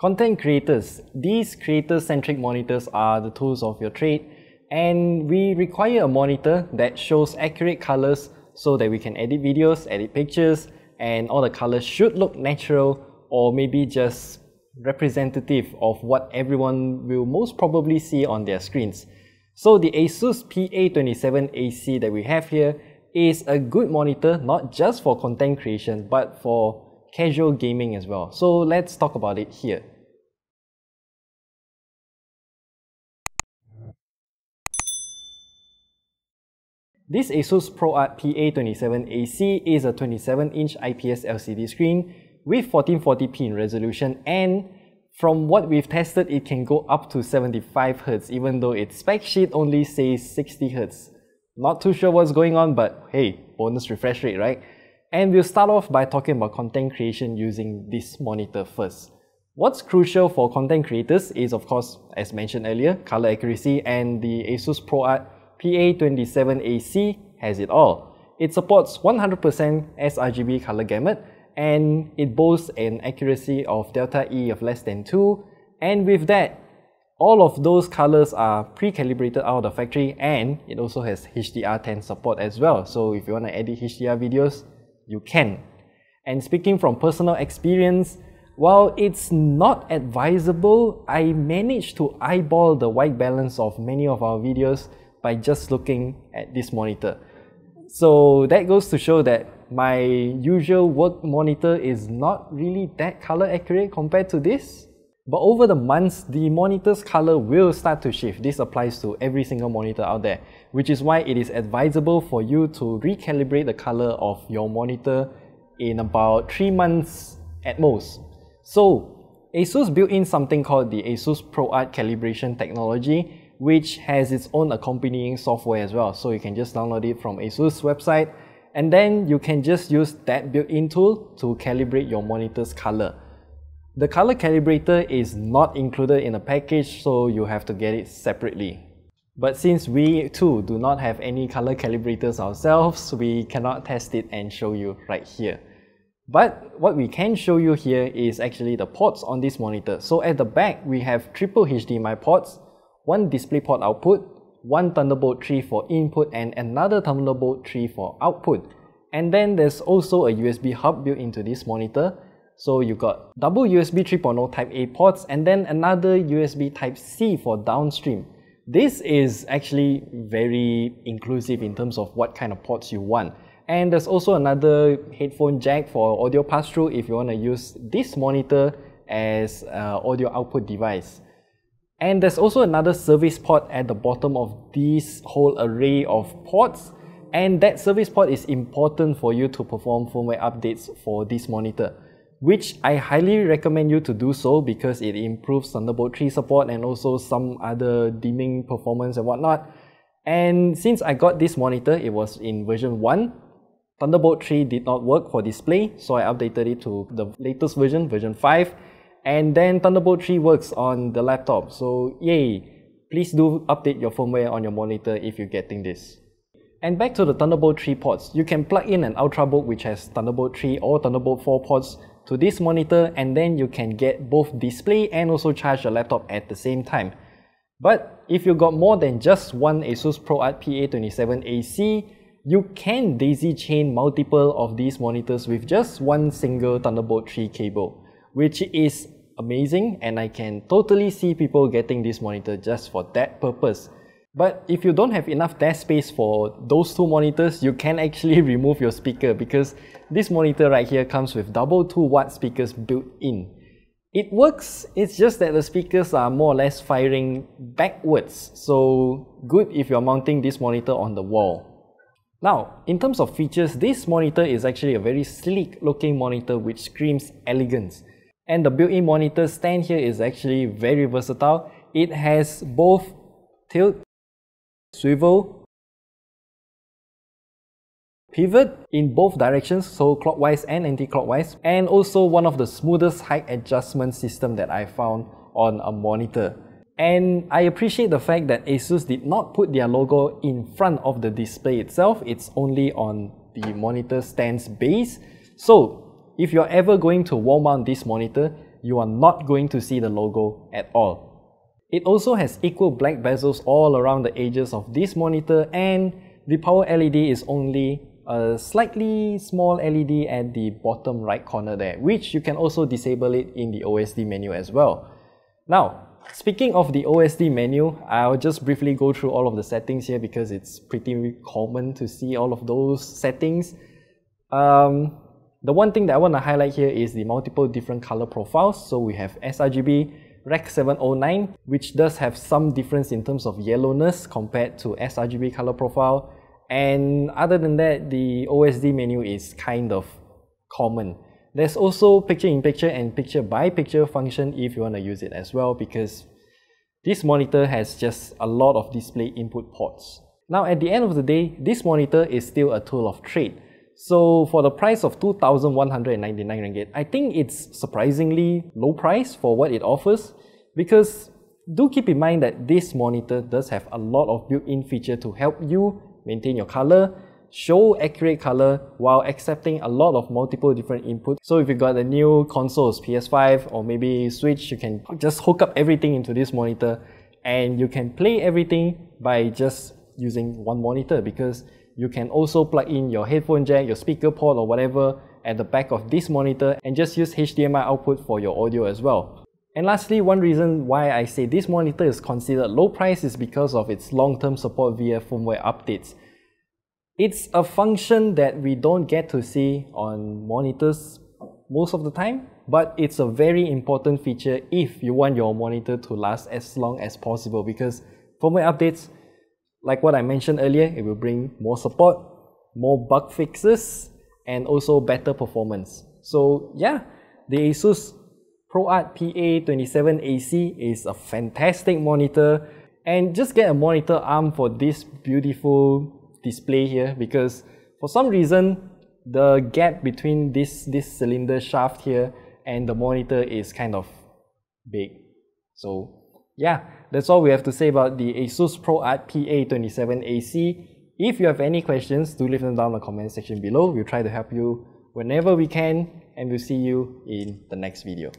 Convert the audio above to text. Content creators. These creator-centric monitors are the tools of your trade, and we require a monitor that shows accurate colors so that we can edit videos, edit pictures, and all the colors should look natural or maybe just representative of what everyone will most probably see on their screens. So the ASUS PA27AC that we have here is a good monitor, not just for content creation, but for casual gaming as well. So let's talk about it here. This ASUS ProArt PA27AC is a 27-inch IPS LCD screen with 1440p in resolution, and from what we've tested, it can go up to 75Hz, even though its spec sheet only says 60Hz. Not too sure what's going on, but hey, bonus refresh rate, right? And we'll start off by talking about content creation using this monitor first. What's crucial for content creators is, of course, as mentioned earlier, color accuracy, and the ASUS ProArt PA27AC has it all. It supports 100% sRGB color gamut, and it boasts an accuracy of delta E of less than 2, and with that, all of those colors are pre-calibrated out of the factory, and it also has HDR10 support as well, so if you want to edit HDR videos, you can. And speaking from personal experience, while it's not advisable, I managed to eyeball the white balance of many of our videos by just looking at this monitor. So that goes to show that my usual work monitor is not really that color accurate compared to this. But over the months, the monitor's color will start to shift. This applies to every single monitor out there, which is why it is advisable for you to recalibrate the color of your monitor in about 3 months at most. So ASUS built in something called the ASUS ProArt Calibration Technology, which has its own accompanying software as well. So you can just download it from ASUS website, and then you can just use that built-in tool to calibrate your monitor's color. The color calibrator is not included in the package, so you have to get it separately. But since we too do not have any color calibrators ourselves, we cannot test it and show you right here. But what we can show you here is actually the ports on this monitor. So at the back, we have triple HDMI ports, one DisplayPort output, one Thunderbolt 3 for input, and another Thunderbolt 3 for output. And then there's also a USB hub built into this monitor. So you've got double USB 3.0 Type A ports and then another USB Type-C for downstream. This is actually very inclusive in terms of what kind of ports you want. And there's also another headphone jack for audio pass-through if you want to use this monitor as an audio output device. And there's also another service port at the bottom of this whole array of ports. And that service port is important for you to perform firmware updates for this monitor, which I highly recommend you to do so because it improves Thunderbolt 3 support and also some other dimming performance and whatnot. And since I got this monitor, it was in version 1. Thunderbolt 3 did not work for display, so I updated it to the latest version, version 5. And then Thunderbolt 3 works on the laptop, so yay! Please do update your firmware on your monitor if you're getting this. And back to the Thunderbolt 3 ports, you can plug in an Ultrabook which has Thunderbolt 3 or Thunderbolt 4 ports to this monitor, and then you can get both display and also charge your laptop at the same time. But if you got more than just one ASUS ProArt PA27AC, you can daisy chain multiple of these monitors with just one single Thunderbolt 3 cable, which is amazing, and I can totally see people getting this monitor just for that purpose. But if you don't have enough desk space for those two monitors, you can actually remove your speaker because this monitor right here comes with double 2-watt speakers built in. It works, it's just that the speakers are more or less firing backwards, so good if you're mounting this monitor on the wall. Now, in terms of features, this monitor is actually a very sleek looking monitor which screams elegance. And the built-in monitor stand here is actually very versatile. It has both tilt, swivel, pivot in both directions, so clockwise and anti-clockwise, and also one of the smoothest height adjustment system that I found on a monitor. And I appreciate the fact that ASUS did not put their logo in front of the display itself, it's only on the monitor stand's base. So if you're ever going to wall mount this monitor, you are not going to see the logo at all. It also has equal black bezels all around the edges of this monitor, and the power LED is only a slightly small LED at the bottom right corner there, which you can also disable it in the OSD menu as well. Now, speaking of the OSD menu, I'll just briefly go through all of the settings here because it's pretty common to see all of those settings. The one thing that I want to highlight here is the multiple different color profiles. So we have sRGB, Rec. 709, which does have some difference in terms of yellowness compared to sRGB color profile. And other than that, the OSD menu is kind of common. There's also picture-in-picture and picture-by-picture function if you want to use it as well, because this monitor has just a lot of display input ports. Now, at the end of the day, this monitor is still a tool of trade. So for the price of 2,199 ringgit, I think it's surprisingly low price for what it offers, because do keep in mind that this monitor does have a lot of built-in feature to help you maintain your color, show accurate color while accepting a lot of multiple different inputs. So if you got the new consoles, PS5 or maybe Switch, you can just hook up everything into this monitor and you can play everything by just using one monitor, because you can also plug in your headphone jack, your speaker port or whatever at the back of this monitor and just use HDMI output for your audio as well. And lastly, one reason why I say this monitor is considered low price is because of its long-term support via firmware updates. It's a function that we don't get to see on monitors most of the time, but it's a very important feature if you want your monitor to last as long as possible, because firmware updates, like what I mentioned earlier, it will bring more support, more bug fixes, and also better performance. So yeah, the ASUS ProArt PA27AC is a fantastic monitor, and just get a monitor arm for this beautiful display here, because for some reason the gap between this cylinder shaft here and the monitor is kind of big. So yeah, that's all we have to say about the ASUS ProArt PA27AC. If you have any questions, do leave them down in the comment section below. We'll try to help you whenever we can, and we'll see you in the next video.